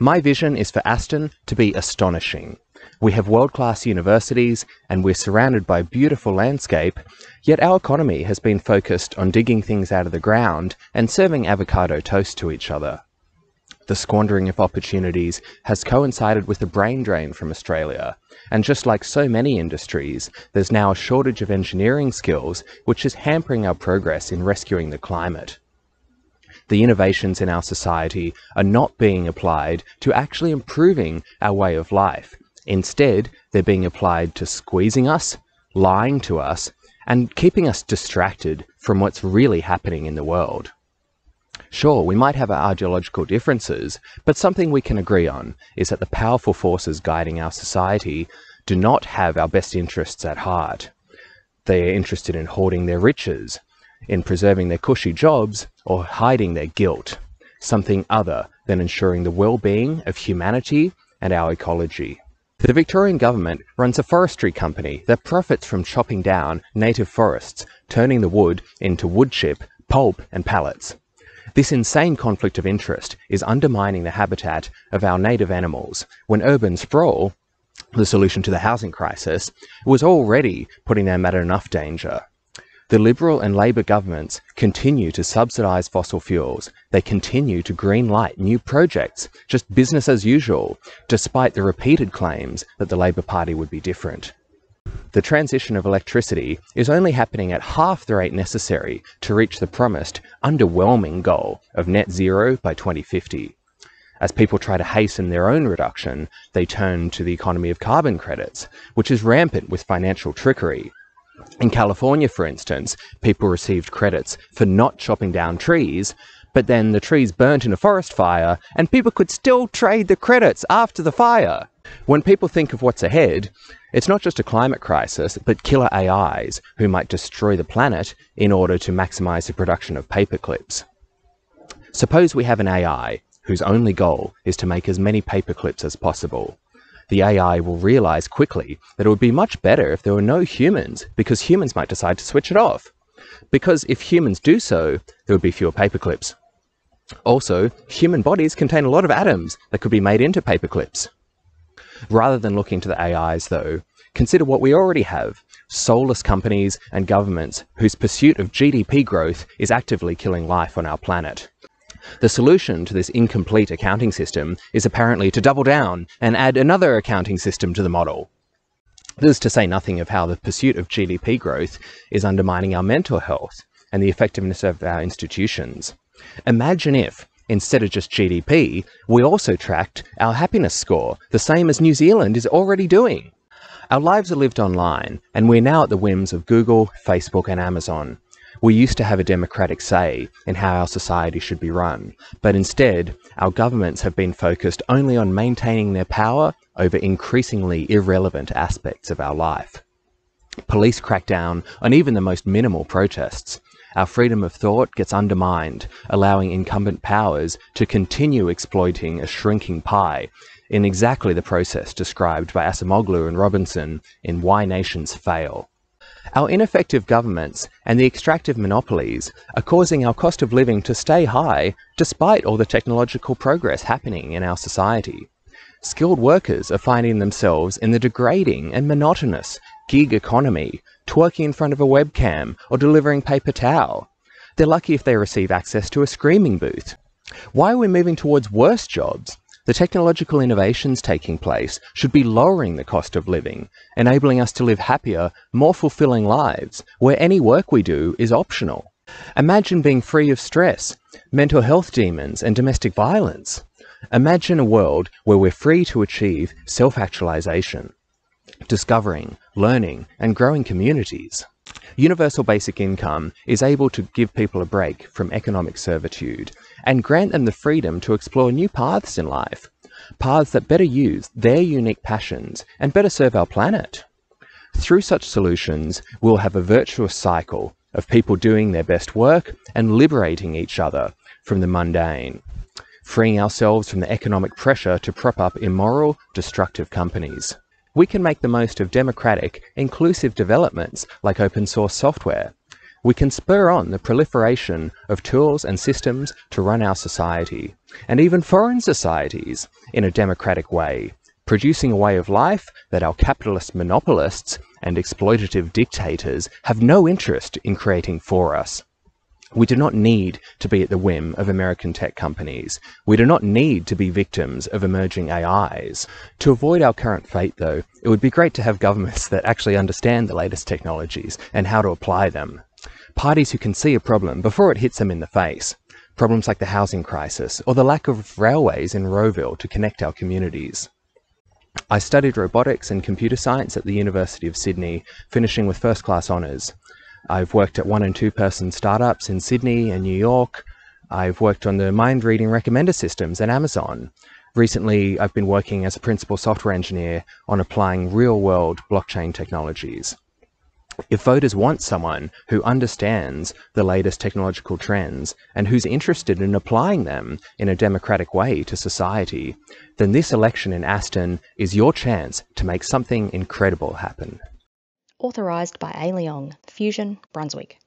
My vision is for Aston to be astonishing. We have world-class universities and we're surrounded by a beautiful landscape, yet our economy has been focused on digging things out of the ground and serving avocado toast to each other. The squandering of opportunities has coincided with a brain drain from Australia, and just like so many industries, there's now a shortage of engineering skills which is hampering our progress in rescuing the climate. The innovations in our society are not being applied to actually improving our way of life. Instead, they're being applied to squeezing us, lying to us, and keeping us distracted from what's really happening in the world. Sure, we might have our ideological differences, but something we can agree on is that the powerful forces guiding our society do not have our best interests at heart. They are interested in hoarding their riches, in preserving their cushy jobs, or hiding their guilt, something other than ensuring the well-being of humanity and our ecology. The Victorian government runs a forestry company that profits from chopping down native forests, turning the wood into wood chip, pulp, and pallets. This insane conflict of interest is undermining the habitat of our native animals, when urban sprawl, the solution to the housing crisis, was already putting them at enough danger. The Liberal and Labor governments continue to subsidise fossil fuels. They continue to green-light new projects, just business as usual, despite the repeated claims that the Labor Party would be different. The transition of electricity is only happening at half the rate necessary to reach the promised underwhelming goal of net zero by 2050. As people try to hasten their own reduction, they turn to the economy of carbon credits, which is rampant with financial trickery. In California, for instance, people received credits for not chopping down trees, but then the trees burnt in a forest fire and people could still trade the credits after the fire. When people think of what's ahead, it's not just a climate crisis, but killer AIs who might destroy the planet in order to maximize the production of paperclips. Suppose we have an AI whose only goal is to make as many paperclips as possible. The AI will realize quickly that it would be much better if there were no humans, because humans might decide to switch it off. Because if humans do so, there would be fewer paperclips. Also, human bodies contain a lot of atoms that could be made into paperclips. Rather than looking to the AIs, though, consider what we already have, soulless companies and governments whose pursuit of GDP growth is actively killing life on our planet. The solution to this incomplete accounting system is apparently to double down and add another accounting system to the model. This is to say nothing of how the pursuit of GDP growth is undermining our mental health and the effectiveness of our institutions. Imagine if, instead of just GDP, we also tracked our happiness score, the same as New Zealand is already doing. Our lives are lived online, and we're now at the whims of Google, Facebook, and Amazon. We used to have a democratic say in how our society should be run, but instead, our governments have been focused only on maintaining their power over increasingly irrelevant aspects of our life. Police crack down on even the most minimal protests. Our freedom of thought gets undermined, allowing incumbent powers to continue exploiting a shrinking pie in exactly the process described by Acemoglu and Robinson in Why Nations Fail. Our ineffective governments and the extractive monopolies are causing our cost of living to stay high despite all the technological progress happening in our society. Skilled workers are finding themselves in the degrading and monotonous gig economy, twerking in front of a webcam or delivering paper towel. They're lucky if they receive access to a screaming booth. Why are we moving towards worse jobs? The technological innovations taking place should be lowering the cost of living, enabling us to live happier, more fulfilling lives, where any work we do is optional. Imagine being free of stress, mental health demons, and domestic violence. Imagine a world where we're free to achieve self-actualization, discovering, learning, and growing communities. Universal basic income is able to give people a break from economic servitude and grant them the freedom to explore new paths in life, paths that better use their unique passions and better serve our planet. Through such solutions, we'll have a virtuous cycle of people doing their best work and liberating each other from the mundane, freeing ourselves from the economic pressure to prop up immoral, destructive companies. We can make the most of democratic, inclusive developments like open source software. we can spur on the proliferation of tools and systems to run our society, and even foreign societies, in a democratic way, producing a way of life that our capitalist monopolists and exploitative dictators have no interest in creating for us. We do not need to be at the whim of American tech companies. We do not need to be victims of emerging AIs. To avoid our current fate, though, it would be great to have governments that actually understand the latest technologies and how to apply them. Parties who can see a problem before it hits them in the face. Problems like the housing crisis or the lack of railways in Roeville to connect our communities. I studied robotics and computer science at the University of Sydney, finishing with first-class honours. I've worked at 1- and 2-person startups in Sydney and New York. I've worked on the mind-reading recommender systems at Amazon. Recently, I've been working as a principal software engineer on applying real-world blockchain technologies. If voters want someone who understands the latest technological trends and who's interested in applying them in a democratic way to society, then this election in Aston is your chance to make something incredible happen. Authorised by A. Leong, Fusion, Brunswick.